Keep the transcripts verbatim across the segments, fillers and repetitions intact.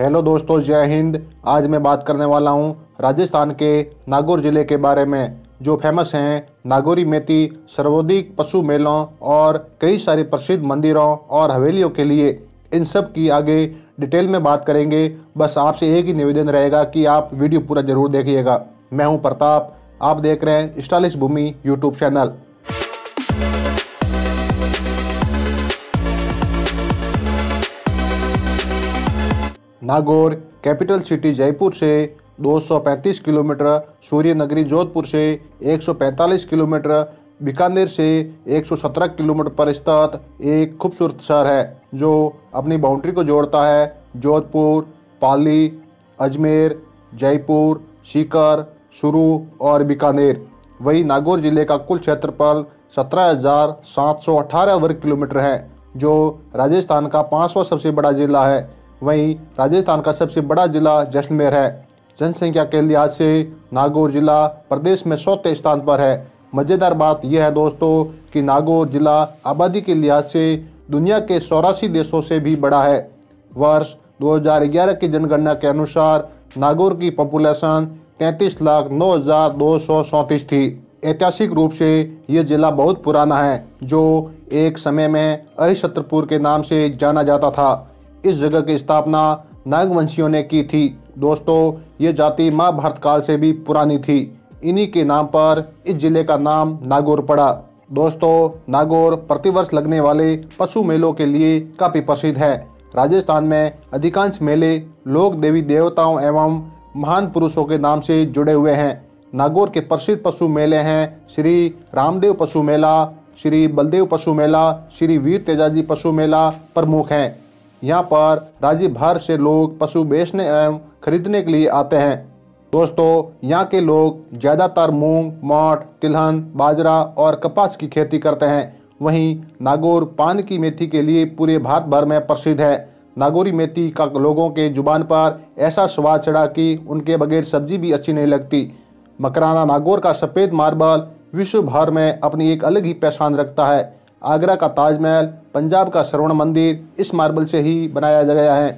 Hello दोस्तों, जय हिंद। आज मैं बात करने वाला हूं राजस्थान के नागौर ज़िले के बारे में, जो फेमस हैं नागौरी मेथी, सर्वाधिक पशु मेलों और कई सारे प्रसिद्ध मंदिरों और हवेलियों के लिए। इन सब की आगे डिटेल में बात करेंगे। बस आपसे एक ही निवेदन रहेगा कि आप वीडियो पूरा ज़रूर देखिएगा। मैं हूँ प्रताप, आप देख रहे हैं stylish Bhumi YouTube channel. Nagaur capital city Jaipur से दो सौ पैंतीस किलोमीटर, सूर्य नगरी जोधपुर से एक सौ पैंतालीस किलोमीटर, बीकानेर से एक सौ सत्रह किलोमीटर पर स्थित एक खूबसूरत शहर है, जो अपनी बाउंड्री को जोड़ता है जोधपुर, पाली, अजमेर, जयपुर, सीकर, चूरू और बीकानेर। वही नागौर जिले का कुल क्षेत्रफल सत्रह हज़ार सात सौ अठारह वर्ग किलोमीटर है, जो राजस्थान का पाँचवा सबसे बड़ा जिला है। वहीं राजस्थान का सबसे बड़ा जिला जैसलमेर है। जनसंख्या के लिहाज से नागौर जिला प्रदेश में चौथे स्थान पर है। मज़ेदार बात यह है दोस्तों कि नागौर जिला आबादी के लिहाज से दुनिया के चौरासी देशों से भी बड़ा है। वर्ष दो हज़ार ग्यारह की जनगणना के अनुसार नागौर की पॉपुलेशन तैंतीस लाख नौ हज़ार दो सौ चौंतीस थी। ऐतिहासिक रूप से ये ज़िला बहुत पुराना है, जो एक समय में अहिछत्रपुर के नाम से जाना जाता था। इस जगह की स्थापना नागवंशियों ने की थी। दोस्तों, ये जाति महाभारत काल से भी पुरानी थी। इन्हीं के नाम पर इस जिले का नाम नागौर पड़ा। दोस्तों, नागौर प्रतिवर्ष लगने वाले पशु मेलों के लिए काफ़ी प्रसिद्ध है। राजस्थान में अधिकांश मेले लोक देवी देवताओं एवं महान पुरुषों के नाम से जुड़े हुए हैं। नागौर के प्रसिद्ध पशु मेले हैं श्री रामदेव पशु मेला, श्री बलदेव पशु मेला, श्री वीर तेजाजी पशु मेला प्रमुख हैं। यहाँ पर राज्य भर से लोग पशु बेचने एवं खरीदने के लिए आते हैं। दोस्तों, यहाँ के लोग ज़्यादातर मूंग, मठ, तिलहन, बाजरा और कपास की खेती करते हैं। वहीं नागौर पान की मेथी के लिए पूरे भारत भर में प्रसिद्ध है। नागौरी मेथी का लोगों के जुबान पर ऐसा स्वाद चढ़ा कि उनके बगैर सब्जी भी अच्छी नहीं लगती। मकराना नागौर का सफ़ेद मार्बल विश्व भर में अपनी एक अलग ही पहचान रखता है। आगरा का ताजमहल, पंजाब का स्वर्ण मंदिर इस मार्बल से ही बनाया गया है।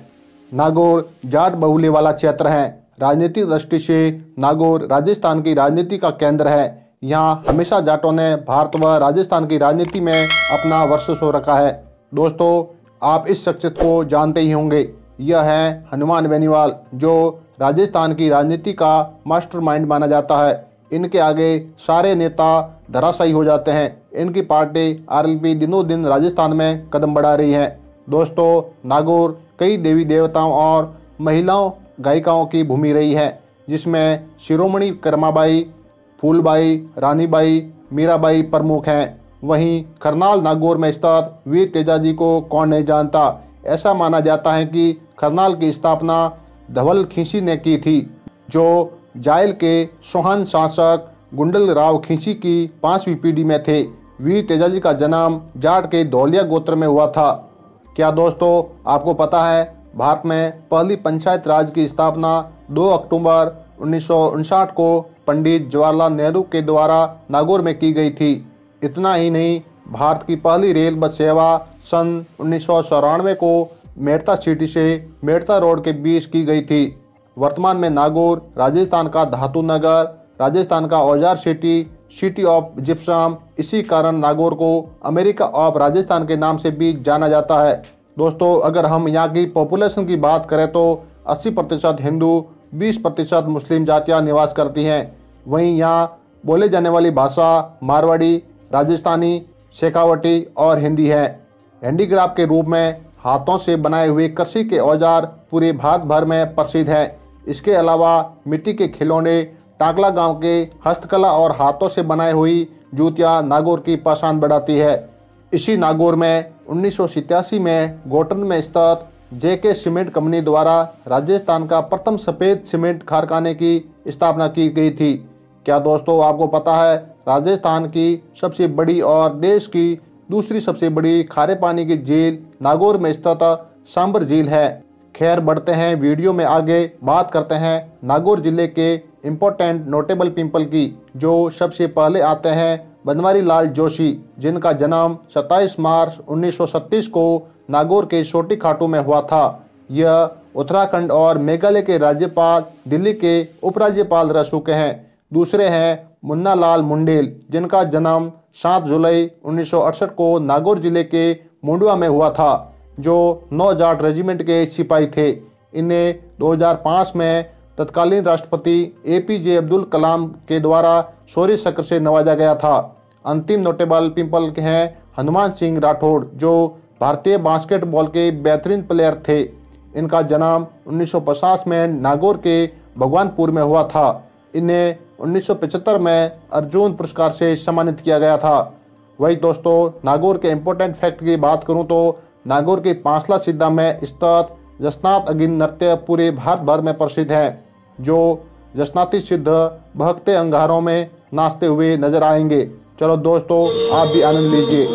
नागौर जाट बहुले वाला क्षेत्र है। राजनीतिक दृष्टि से नागौर राजस्थान की राजनीति का केंद्र है। यहाँ हमेशा जाटों ने भारत व राजस्थान की राजनीति में अपना वर्चस्व रखा है। दोस्तों, आप इस शख्सियत को जानते ही होंगे। यह है हनुमान बेनीवाल, जो राजस्थान की राजनीति का मास्टरमाइंड माना जाता है। इनके आगे सारे नेता धराशायी हो जाते हैं। इनकी पार्टी आर एल पी दिनों दिन राजस्थान में कदम बढ़ा रही है। दोस्तों, नागौर कई देवी देवताओं और महिलाओं गायिकाओं की भूमि रही है, जिसमें शिरोमणि कर्माबाई, फूलबाई, रानीबाई, मीराबाई प्रमुख हैं। वहीं खरनाल नागौर में स्थित वीर तेजाजी को कौन नहीं जानता। ऐसा माना जाता है कि खरनाल की स्थापना धवल खीसी ने की थी, जो जायल के सोहान शासक गुंडलराव खिंची की पाँचवीं पीढ़ी में थे। वीर तेजाजी का जन्म जाट के धौलिया गोत्र में हुआ था। क्या दोस्तों आपको पता है, भारत में पहली पंचायत राज की स्थापना दो अक्टूबर उन्नीस सौ उनसठ को पंडित जवाहरलाल नेहरू के द्वारा नागौर में की गई थी। इतना ही नहीं, भारत की पहली रेल बस सेवा सन उन्नीस सौ चौरानवे को मेड़ता सिटी से मेड़ता रोड के बीच की गई थी। वर्तमान में नागौर राजस्थान का धातु नगर, राजस्थान का औजार सिटी, सिटी ऑफ जिप्सम, इसी कारण नागौर को अमेरिका ऑफ राजस्थान के नाम से भी जाना जाता है। दोस्तों, अगर हम यहाँ की पॉपुलेशन की बात करें तो अस्सी प्रतिशत हिंदू, बीस प्रतिशत मुस्लिम जातियाँ निवास करती हैं। वहीं यहाँ बोले जाने वाली भाषा मारवाड़ी, राजस्थानी, शेखावटी और हिंदी है। हैंडीक्राफ्ट के रूप में हाथों से बनाए हुए कृषि के औजार पूरे भारत भर में प्रसिद्ध हैं। इसके अलावा मिट्टी के खिलौने, टाकला गांव के हस्तकला और हाथों से बनाई हुई जूतियाँ नागौर की पहचान बढ़ाती है। इसी नागौर में उन्नीस सौ सतासी में गोटन में स्थित जे के सीमेंट कंपनी द्वारा राजस्थान का प्रथम सफ़ेद सीमेंट कारखाने की स्थापना की गई थी। क्या दोस्तों आपको पता है, राजस्थान की सबसे बड़ी और देश की दूसरी सबसे बड़ी खारे पानी की झील नागौर में स्थित सांबर झील है। खैर, बढ़ते हैं वीडियो में आगे। बात करते हैं नागौर ज़िले के इम्पोर्टेंट नोटेबल पीपल की, जो सबसे पहले आते हैं बनवारी लाल जोशी, जिनका जन्म सत्ताईस मार्च उन्नीस सौ छत्तीस को नागौर के छोटी खाटू में हुआ था। यह उत्तराखंड और मेघालय के राज्यपाल, दिल्ली के उपराज्यपाल रह चुके हैं। दूसरे हैं मुन्ना लाल मुंडेल, जिनका जन्म सात जुलाई उन्नीस सौ अड़सठ को नागौर जिले के मुंडवा में हुआ था, जो नौ जाट रेजिमेंट के सिपाही थे। इन्हें दो हज़ार पाँच में तत्कालीन राष्ट्रपति ए पी जे अब्दुल कलाम के द्वारा शौर्य चक्र से नवाजा गया था। अंतिम नोटेबल पिंपल के हैं हनुमान सिंह राठौड़, जो भारतीय बास्केटबॉल के बेहतरीन प्लेयर थे। इनका जन्म उन्नीस सौ पचास में नागौर के भगवानपुर में हुआ था। इन्हें उन्नीस सौ पचहत्तर में अर्जुन पुरस्कार से सम्मानित किया गया था। वही दोस्तों, नागौर के इम्पोर्टेंट फैक्ट की बात करूं तो नागौर के पांचला सिद्धा में स्थित जसनाथ अगिन नृत्य पूरे भारत भर में प्रसिद्ध है, जो जसनाती सिद्ध बहकते अंगारों में नाचते हुए नजर आएंगे। चलो दोस्तों, आप भी आनंद लीजिए।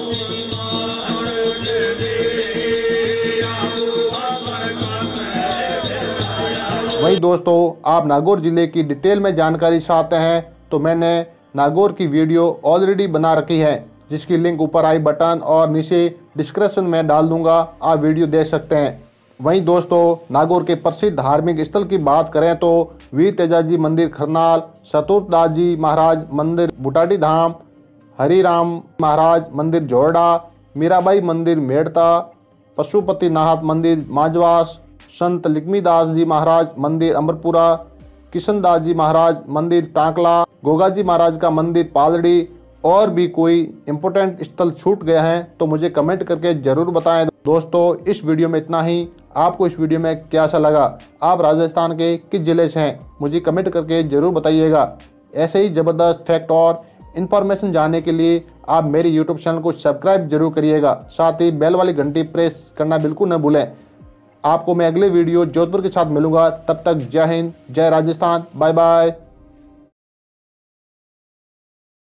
वही दोस्तों, आप नागौर ज़िले की डिटेल में जानकारी चाहते हैं तो मैंने नागौर की वीडियो ऑलरेडी बना रखी है, जिसकी लिंक ऊपर आई बटन और नीचे डिस्क्रिप्शन में डाल दूंगा, आप वीडियो देख सकते हैं। वहीं दोस्तों, नागौर के प्रसिद्ध धार्मिक स्थल की बात करें तो वीर तेजाजी मंदिर खरनाल, शत्रुदास जी महाराज मंदिर बुटाडी धाम, हरिराम महाराज मंदिर जोरडा, मीराबाई मंदिर मेड़ता, पशुपतिनाथ मंदिर माजवास, संत लिखमीदास जी महाराज मंदिर अमरपुरा, किशनदास जी महाराज मंदिर टांकला, गोगा जी महाराज का मंदिर पालड़ी। और भी कोई इम्पोर्टेंट स्थल छूट गए हैं तो मुझे कमेंट करके ज़रूर बताएं। दोस्तों, इस वीडियो में इतना ही। आपको इस वीडियो में क्या अच्छा लगा? आप राजस्थान के किस जिले से हैं, मुझे कमेंट करके ज़रूर बताइएगा। ऐसे ही ज़बरदस्त फैक्ट और इन्फॉर्मेशन जानने के लिए आप मेरे यूट्यूब चैनल को सब्सक्राइब जरूर करिएगा, साथ ही बेल वाली घंटी प्रेस करना बिल्कुल न भूलें। आपको मैं अगले वीडियो जोधपुर के साथ मिलूंगा। तब तक जय हिंद, जय राजस्थान, बाय बाय।